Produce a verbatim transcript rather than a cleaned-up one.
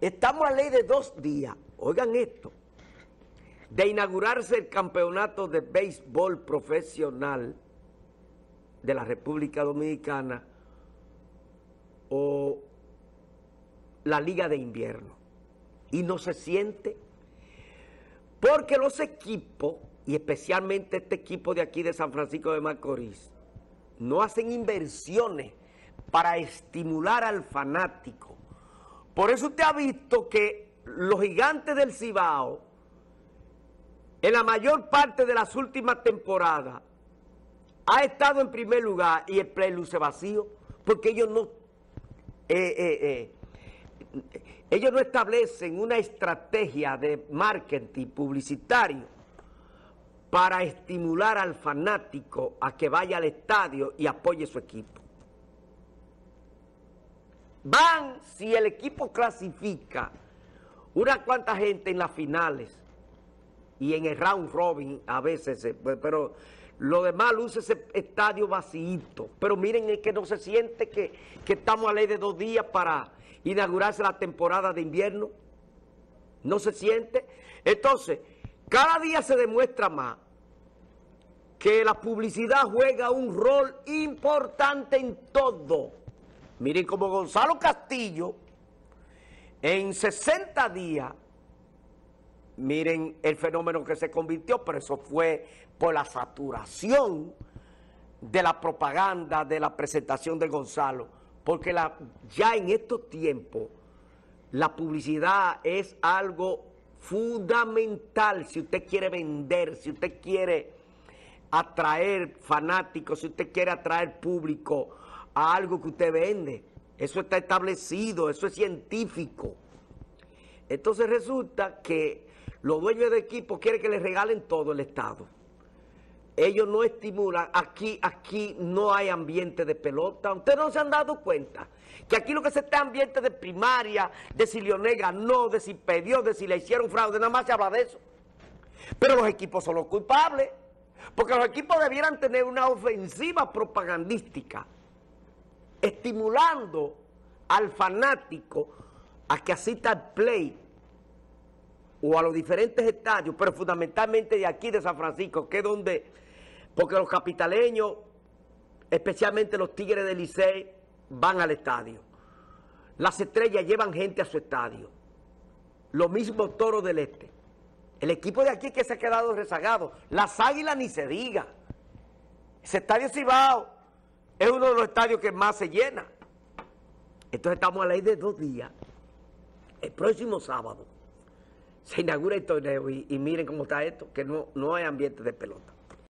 Estamos a ley de dos días, oigan esto, de inaugurarse el campeonato de béisbol profesional de la República Dominicana o la Liga de Invierno. Y no se siente, porque los equipos, y especialmente este equipo de aquí de San Francisco de Macorís, no hacen inversiones para estimular al fanático. Por eso usted ha visto que los Gigantes del Cibao, en la mayor parte de las últimas temporadas, ha estado en primer lugar y el play luce vacío, porque ellos no, eh, eh, eh, ellos no establecen una estrategia de marketing publicitario para estimular al fanático a que vaya al estadio y apoye su equipo. Van, si el equipo clasifica, una cuanta gente en las finales y en el round robin a veces, pero lo demás luce ese estadio vacío. Pero miren, es que no se siente que, que estamos a ley de dos días para inaugurarse la temporada de invierno. No se siente. Entonces, cada día se demuestra más que la publicidad juega un rol importante en todo. Miren como Gonzalo Castillo, en sesenta días, miren el fenómeno que se convirtió, pero eso fue por la saturación de la propaganda, de la presentación de Gonzalo, porque la, ya en estos tiempos la publicidad es algo fundamental si usted quiere vender, si usted quiere atraer fanáticos, si usted quiere atraer público a algo que usted vende. Eso está establecido, eso es científico. Entonces resulta que los dueños de equipo quieren que les regalen todo el estado. Ellos no estimulan, aquí, aquí no hay ambiente de pelota. Ustedes no se han dado cuenta que aquí lo que se está ambiente de primaria, de si Leonel ganó, de si perdió, de si le hicieron fraude, nada más se habla de eso. Pero los equipos son los culpables, porque los equipos debieran tener una ofensiva propagandística, estimulando al fanático a que asista al play o a los diferentes estadios, pero fundamentalmente de aquí de San Francisco, que es donde, porque los capitaleños, especialmente los Tigres del Licey, van al estadio. Las Estrellas llevan gente a su estadio. Lo mismo Toro del Este. El equipo de aquí que se ha quedado rezagado. Las Águilas ni se diga. Ese estadio Cibao es uno de los estadios que más se llena. Entonces estamos a la ley de dos días. El próximo sábado se inaugura el torneo y, y miren cómo está esto, que no, no hay ambiente de pelota.